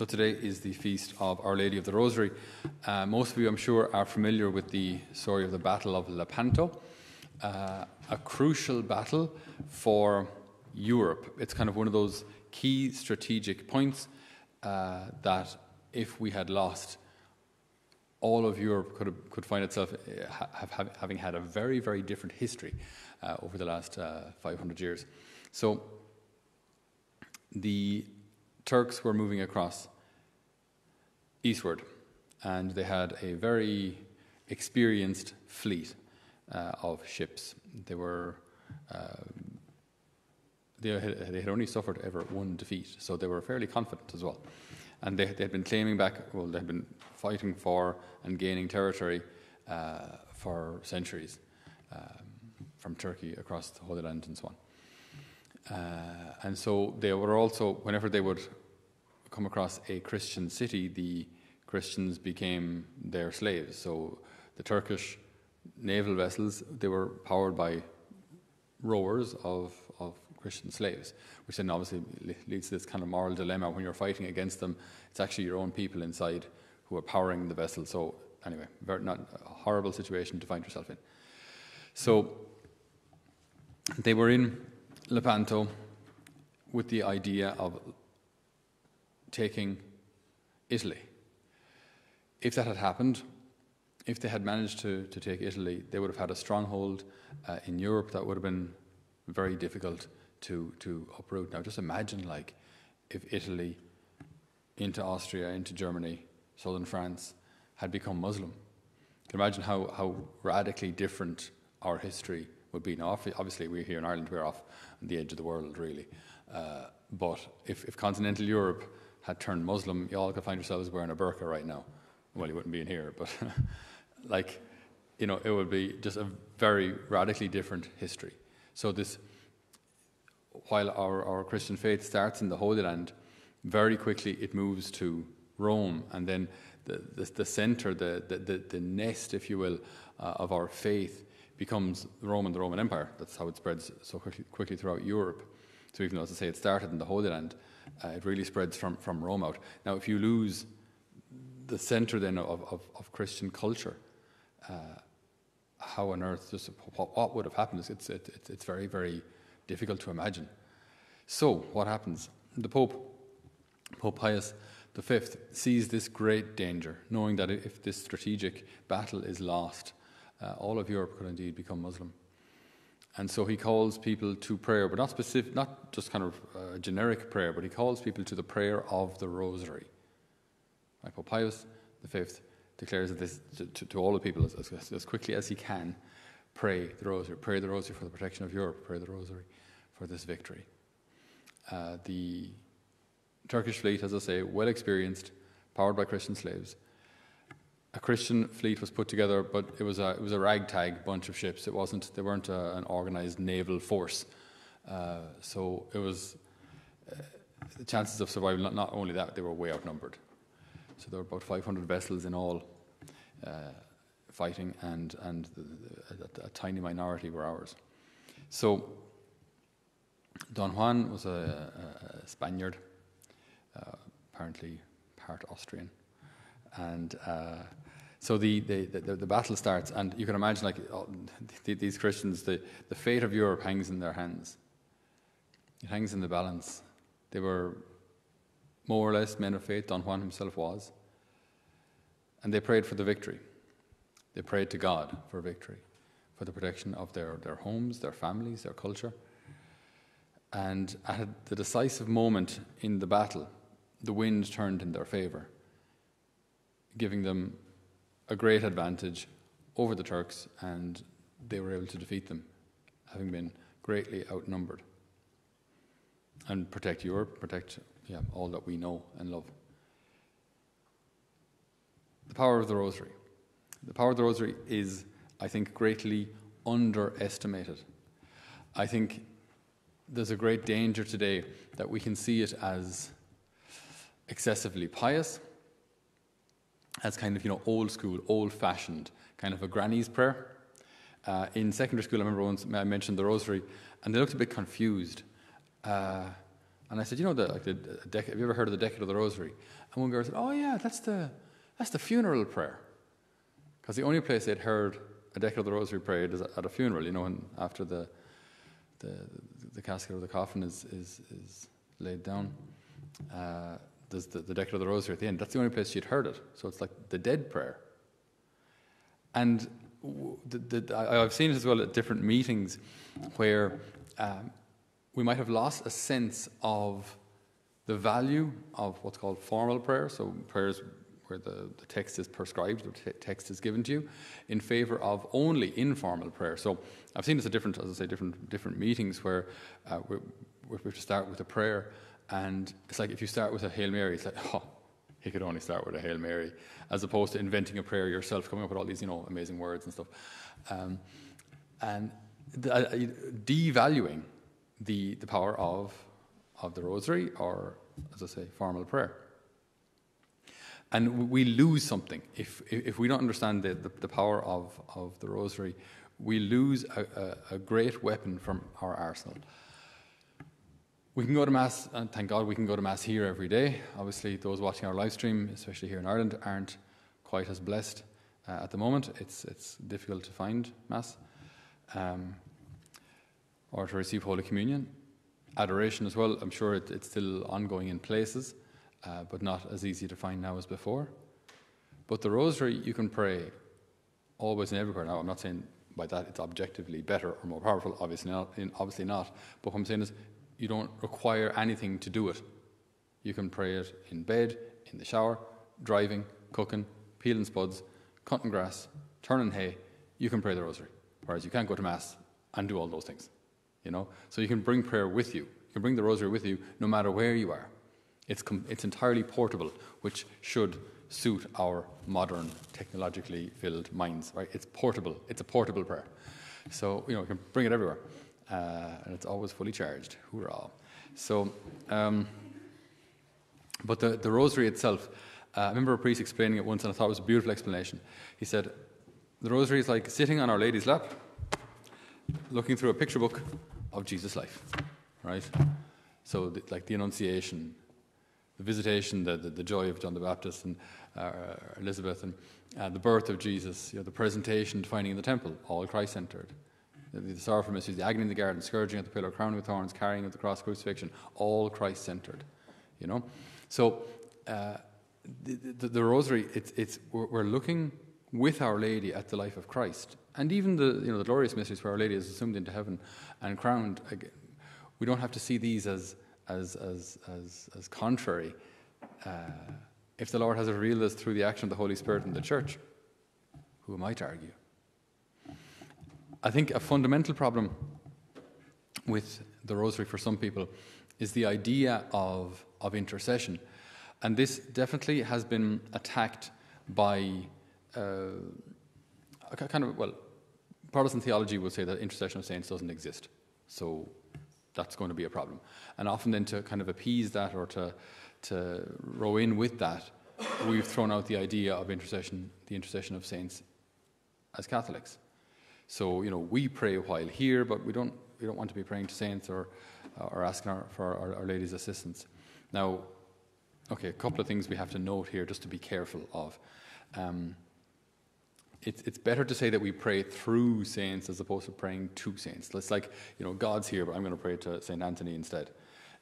So today is the feast of Our Lady of the Rosary. Most of you, I'm sure, are familiar with the story of the Battle of Lepanto, a crucial battle for Europe. It's kind of one of those key strategic points that if we had lost, all of Europe could find itself having had a very, very different history over the last 500 years. So the Turks were moving across eastward, and they had a very experienced fleet of ships. They had only suffered ever one defeat, so they were fairly confident as well. And they had been claiming back, well, they had been fighting for and gaining territory for centuries, from Turkey across the Holy Land and so on. And so they were also, whenever they would come across a Christian city, the Christians became their slaves. So the Turkish naval vessels, they were powered by rowers of Christian slaves, which then obviously leads to this kind of moral dilemma when you're fighting against them. It's actually your own people inside who are powering the vessel. So anyway, not a horrible situation to find yourself in. So they were in Lepanto with the idea of taking Italy. If that had happened, if they had managed to take Italy, they would have had a stronghold in Europe that would have been very difficult to uproot. Now just imagine, like, if Italy into Austria, into Germany, southern France had become Muslim. You can imagine how radically different our history would be. Now, obviously, we're here in Ireland, we're off the edge of the world, really. But if continental Europe had turned Muslim, you all could find yourselves wearing a burqa right now. Well, you wouldn't be in here, but like, you know, it would be just a very radically different history. So this, while our Christian faith starts in the Holy Land, very quickly it moves to Rome, and then the center, the nest, if you will, of our faith becomes Rome and the Roman Empire. That's how it spreads so quickly throughout Europe. So even though, as I say, it started in the Holy Land, it really spreads from Rome out. Now, if you lose the center then of Christian culture, how on earth, just what would have happened? It's very, very difficult to imagine. So what happens? The Pope Pius V, sees this great danger, knowing that if this strategic battle is lost, all of Europe could indeed become Muslim. And so he calls people to prayer, but not just kind of generic prayer, but he calls people to the prayer of the Rosary. Right, Pope Pius V declares this to all the people as quickly as he can: pray the Rosary, pray the Rosary for the protection of Europe, pray the Rosary for this victory. The Turkish fleet, as I say, well experienced, powered by Christian slaves. A Christian fleet was put together, but it was a ragtag bunch of ships. They weren't an organized naval force, so it was the chances of survival. Not only that, they were way outnumbered. So there were about 500 vessels in all fighting, and a tiny minority were ours. So Don Juan was a Spaniard, apparently part Austrian. And so the battle starts, and you can imagine, like, these Christians, the fate of Europe hangs in their hands. It hangs in the balance. They were more or less men of faith. Don Juan himself was. And they prayed for the victory. They prayed to God for victory, for the protection of their homes, their families, their culture. And at the decisive moment in the battle, the wind turned in their favor, giving them a great advantage over the Turks, and they were able to defeat them, having been greatly outnumbered, and protect Europe, protect all that we know and love. The power of the Rosary. The power of the Rosary is, I think, greatly underestimated. I think there's a great danger today that we can see it as excessively pious, as kind of, you know, old school, old-fashioned, kind of a granny's prayer. In secondary school, I remember once I mentioned the Rosary, and they looked a bit confused. And I said, you know, have you ever heard of the Decade of the Rosary? And one girl said, oh yeah, that's the funeral prayer. Because the only place they'd heard a Decade of the Rosary prayed is at a funeral, you know, and after the casket or the coffin is laid down. There's the Decade of the Rosary at the end. That's the only place she'd heard it. So it's like the dead prayer. And I've seen it as well at different meetings where we might have lost a sense of the value of what's called formal prayer, so prayers where the text is prescribed, the text is given to you, in favor of only informal prayer. So I've seen this at different, as I say, different meetings where we have to start with a prayer, and it's like if you start with a Hail Mary, it's like, oh, he could only start with a Hail Mary, as opposed to inventing a prayer yourself, coming up with all these, you know, amazing words and stuff. And devaluing the power of the Rosary, or, as I say, formal prayer. And we lose something. If we don't understand the power of the Rosary, we lose a great weapon from our arsenal. We can go to Mass, and thank God we can go to Mass here every day. Obviously, those watching our live stream, especially here in Ireland, aren't quite as blessed at the moment. It's difficult to find Mass or to receive Holy Communion. Adoration as well, I'm sure it's still ongoing in places, but not as easy to find now as before. But the Rosary, you can pray always and everywhere. Now, I'm not saying by that it's objectively better or more powerful, obviously not. But what I'm saying is, you don't require anything to do it. You can pray it in bed, in the shower, driving, cooking, peeling spuds, cutting grass, turning hay. You can pray the Rosary, whereas you can't go to Mass and do all those things, you know? So you can bring prayer with you. You can bring the Rosary with you no matter where you are. It's entirely portable, which should suit our modern, technologically filled minds, right? It's portable. It's a portable prayer. So, you know, you can bring it everywhere. And it's always fully charged. Hoorah. So, but the Rosary itself, I remember a priest explaining it once, and I thought it was a beautiful explanation. He said, the Rosary is like sitting on Our Lady's lap, looking through a picture book of Jesus' life, right? So, like the Annunciation, the Visitation, the joy of John the Baptist and Elizabeth, and the birth of Jesus, you know, the presentation, finding in the temple, all Christ-centered. The sorrowful mysteries, the agony in the garden, scourging at the pillar, crowning with thorns, carrying of the cross, crucifixion, all Christ-centered, you know? So the Rosary, we're looking with Our Lady at the life of Christ. And even the glorious mysteries where Our Lady is assumed into heaven and crowned, we don't have to see these as contrary. If the Lord has revealed us through the action of the Holy Spirit in the Church, who might argue? I think a fundamental problem with the Rosary for some people is the idea of intercession. And this definitely has been attacked by Protestant theology will say that intercession of saints doesn't exist. So that's going to be a problem. And often then to kind of appease that or to row in with that, we've thrown out the idea of intercession, the intercession of saints as Catholics. So, you know, we pray while here, but we don't want to be praying to saints or asking for Our Lady's assistance. Now, okay, a couple of things we have to note here just to be careful of. It's better to say that we pray through saints as opposed to praying to saints. It's like, you know, God's here, but I'm going to pray to St. Anthony instead.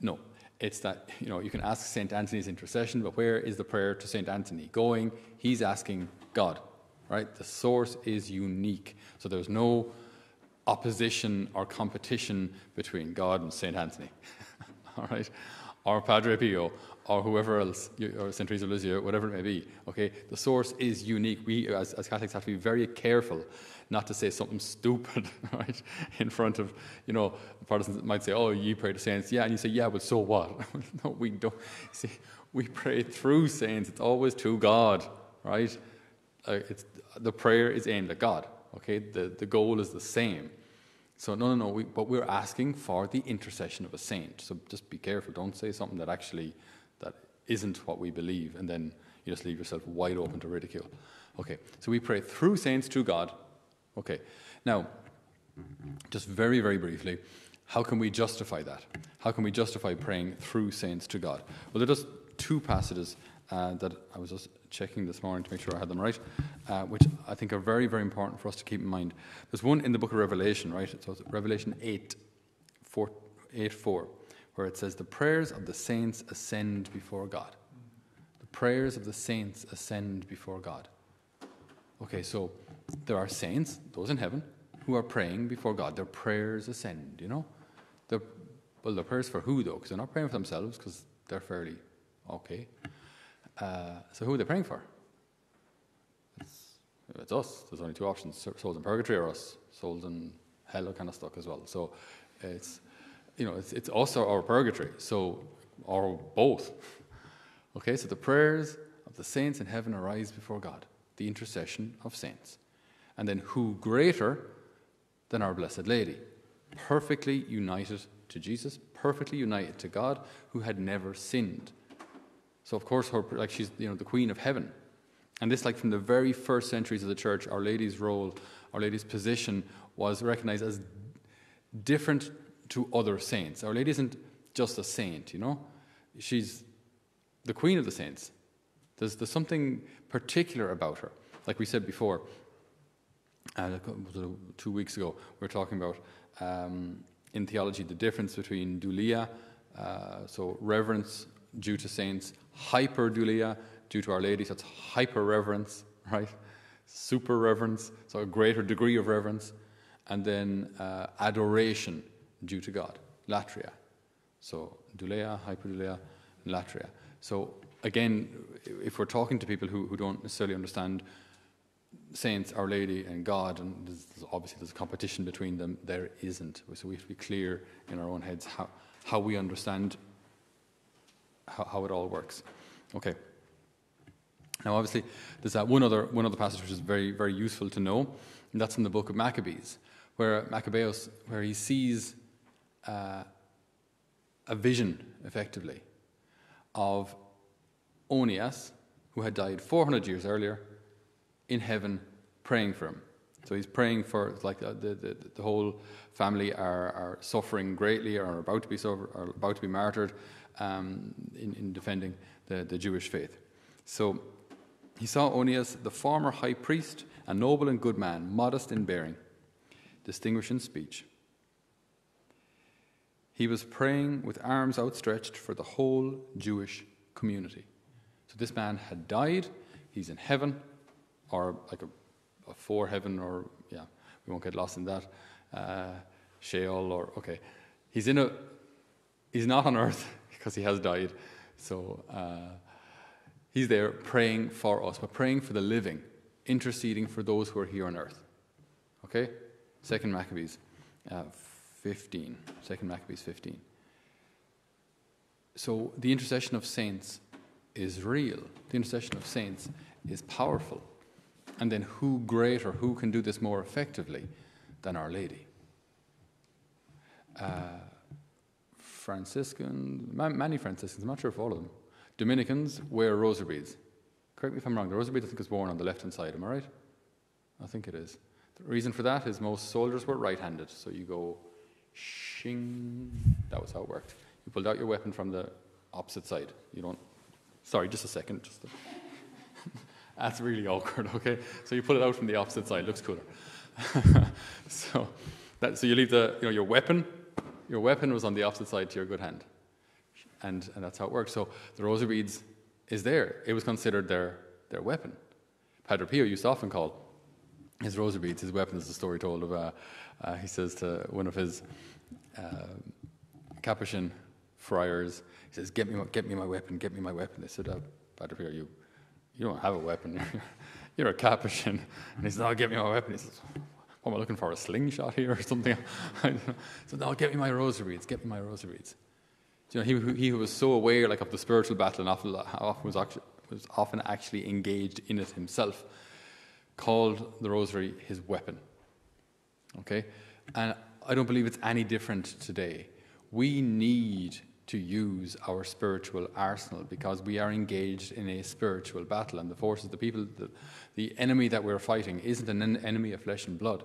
No, it's that, you know, you can ask St. Anthony's intercession, but where is the prayer to St. Anthony going? He's asking God. Right? The source is unique. So there's no opposition or competition between God and St. Anthony, all right? Or Padre Pio, or whoever else, or St. Teresa of Lisieux, whatever it may be, okay? The source is unique. We, as Catholics, have to be very careful not to say something stupid, right? In front of, you know, Protestants might say, oh, ye pray to saints. Yeah, and you say, yeah, but so what? No, we don't. See, we pray through saints. It's always to God, right? The prayer is aimed at God, okay? The goal is the same. So but we're asking for the intercession of a saint. So just be careful. Don't say something that isn't what we believe, and then you just leave yourself wide open to ridicule. Okay, so we pray through saints to God. Okay, now, just very, very briefly, How can we justify that? How can we justify praying through saints to God? Well, there are just two passages that I was just checking this morning to make sure I had them right, which I think are very, very important for us to keep in mind. There's one in the book of Revelation, right? So it's Revelation 8:4, where it says, "The prayers of the saints ascend before God." The prayers of the saints ascend before God. Okay, so there are saints, those in heaven, who are praying before God. Their prayers ascend, you know? Well, their prayers for who, though? Because they're not praying for themselves, because they're fairly okay. So who are they praying for? It's us. There's only two options, souls in purgatory or us. Souls in hell are kind of stuck as well. So it's, you know, it's us or purgatory, so, or both. Okay, so the prayers of the saints in heaven arise before God, the intercession of saints. And then who greater than our Blessed Lady, perfectly united to Jesus, perfectly united to God, who had never sinned. So of course, her, like, she's, you know, the Queen of Heaven. And this, like, from the very first centuries of the Church, Our Lady's role, Our Lady's position was recognized as different to other saints. Our Lady isn't just a saint, you know. She's the Queen of the saints. There's something particular about her. Like we said before, 2 weeks ago, we were talking about, in theology, the difference between doulia, so reverence due to saints, hyper-doulia due to Our Lady, so it's hyper-reverence, right? Super-reverence, so a greater degree of reverence. And then adoration due to God, latria. So doulia, hyper-doulia, and latria. So again, if we're talking to people who don't necessarily understand saints, Our Lady, and God, and obviously there's a competition between them, there isn't. So we have to be clear in our own heads how we understand how it all works. Okay. Now, obviously, there's that one other passage which is very, very useful to know, and that's in the book of Maccabees, where Maccabeus, where he sees a vision, effectively, of Onias, who had died 400 years earlier, in heaven praying for him. So he's praying for, like, the whole family are suffering greatly, or are about to be martyred in defending the Jewish faith. So he saw Onias, the former high priest, a noble and good man, modest in bearing, distinguished in speech. He was praying with arms outstretched for the whole Jewish community. So this man had died, he's in heaven, or like a for heaven, or, yeah, we won't get lost in that, Sheol, or, okay. He's not on earth, because he has died, so he's there praying for us, but praying for the living, interceding for those who are here on earth, okay? Second Maccabees 15, Second Maccabees 15. So the intercession of saints is real. The intercession of saints is powerful. And then who greater, who can do this more effectively than Our Lady? Many Franciscans, I'm not sure if all of them, Dominicans wear rosary beads. Correct me if I'm wrong, the rosary bead, I think, is worn on the left-hand side, am I right? I think it is. The reason for that is most soldiers were right-handed, so you go shing, that was how it worked. You pulled out your weapon from the opposite side. You don't, sorry, just a second, just a that's really awkward, okay? So you pull it out from the opposite side, looks cooler. So you leave the, you know, your weapon was on the opposite side to your good hand. And that's how it works. So the rosary beads is there. It was considered their weapon. Padre Pio used to often call his rosary beads his weapon. There's a story told of, he says to one of his Capuchin friars, he says, get me my weapon. They said, Padre Pio, you don't have a weapon, you're a Capuchin. And he said, no, get me my weapon. He says, what am I looking for, a slingshot here or something? So, no, get me my rosary beads. You know, he who was so aware, like, of the spiritual battle, and often was actually engaged in it himself, called the rosary his weapon. Okay? And I don't believe it's any different today. We need to use our spiritual arsenal, because we are engaged in a spiritual battle, and the forces, the people, the enemy that we're fighting isn't an enemy of flesh and blood,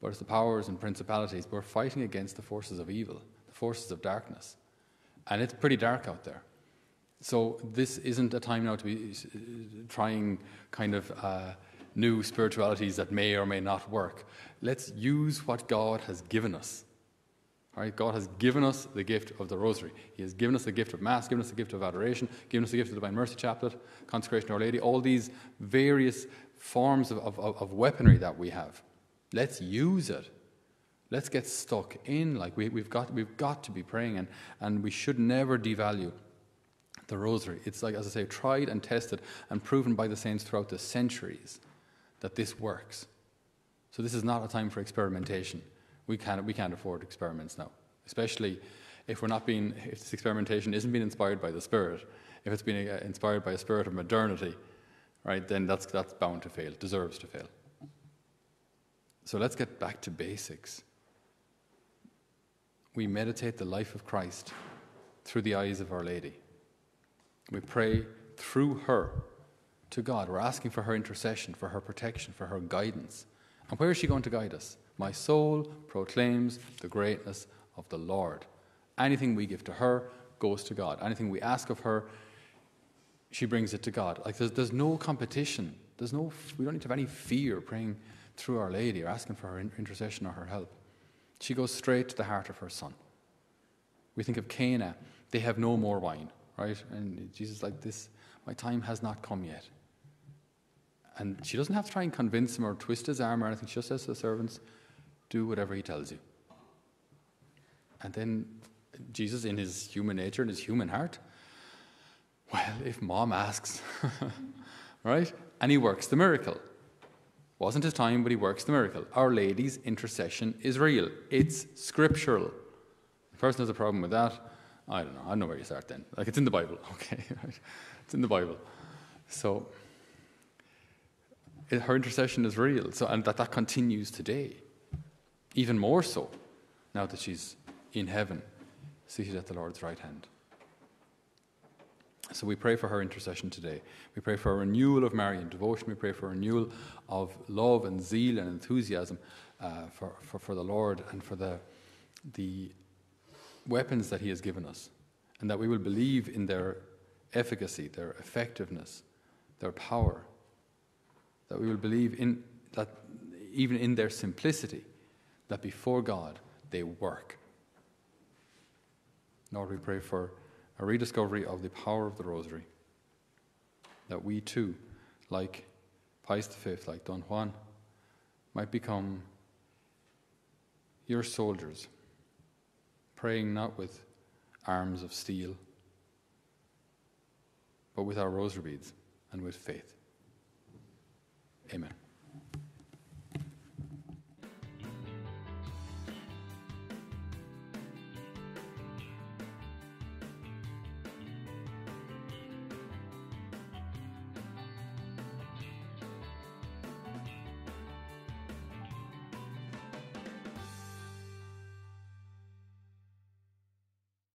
but it's the powers and principalities. We're fighting against the forces of evil, the forces of darkness. And it's pretty dark out there. So this isn't a time now to be trying kind of new spiritualities that may or may not work. Let's use what God has given us. All right? God has given us the gift of the Rosary. He has given us the gift of Mass, given us the gift of Adoration, given us the gift of the Divine Mercy Chaplet, Consecration to Our Lady, all these various forms of weaponry that we have. Let's use it. Let's get stuck in. Like we've got to be praying, and we should never devalue the Rosary. It's, like, as I say, tried and tested and proven by the saints throughout the centuries that this works. So this is not a time for experimentation. We can't afford experiments now, especially if if this experimentation isn't being inspired by the Spirit. If it's being inspired by a spirit of modernity, right, then that's bound to fail. It deserves to fail. So let's get back to basics. We meditate the life of Christ through the eyes of Our Lady. We pray through her to God. We're asking for her intercession, for her protection, for her guidance. And where is she going to guide us? My soul proclaims the greatness of the Lord. Anything we give to her goes to God. Anything we ask of her, she brings it to God. Like there's no competition. We don't need to have any fear praying through Our Lady or asking for her intercession or her help. She goes straight to the heart of her Son. We think of Cana. They have no more wine, right? And Jesus is like, this, my time has not come yet. And she doesn't have to try and convince him or twist his arm or anything. She just says to the servants, do whatever he tells you. And then Jesus, in his human nature, in his human heart, well, if mom asks, right? And he works the miracle. Wasn't his time, but he works the miracle. Our Lady's intercession is real. It's scriptural. If the person has a problem with that, I don't know. I don't know where you start then. Like, it's in the Bible, okay? Right? It's in the Bible. So, her intercession is real. So, and that continues today. Even more so, now that she's in heaven, seated at the Lord's right hand. So we pray for her intercession today. We pray for a renewal of Marian devotion. We pray for a renewal of love and zeal and enthusiasm for the Lord and for the weapons that he has given us, and that we will believe in their efficacy, their effectiveness, their power, that we will believe in that even in their simplicity, that before God they work. Lord, we pray for a rediscovery of the power of the Rosary, that we too, like Pius V, like Don Juan, might become your soldiers, praying not with arms of steel, but with our rosary beads and with faith. Amen.